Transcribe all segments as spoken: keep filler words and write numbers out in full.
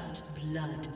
First blood.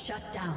Shut down.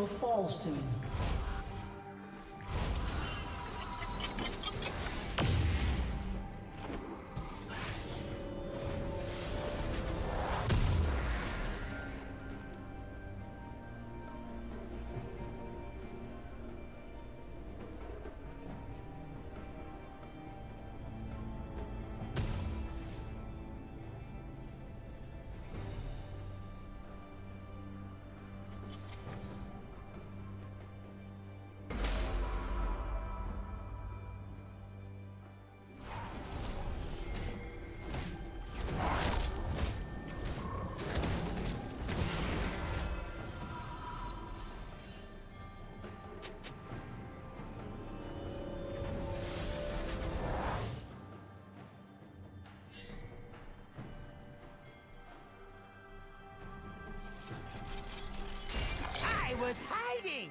will fall soon. Was hiding.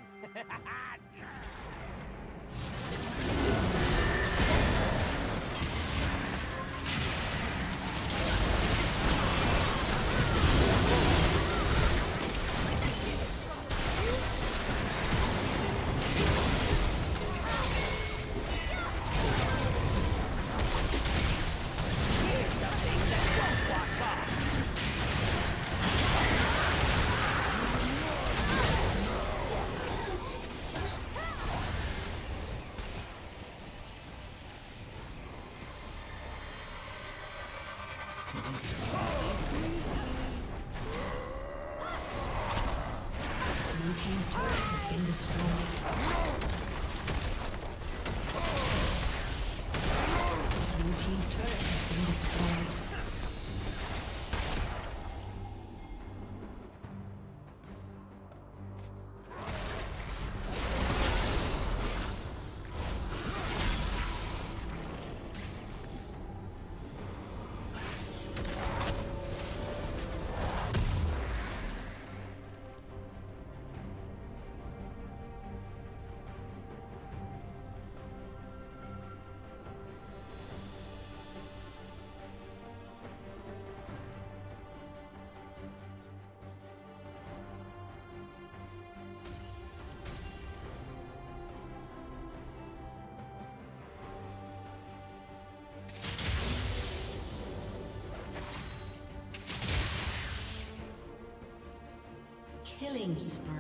Killing spree.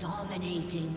Dominating.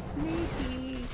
Sneaky.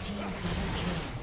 Team double kill.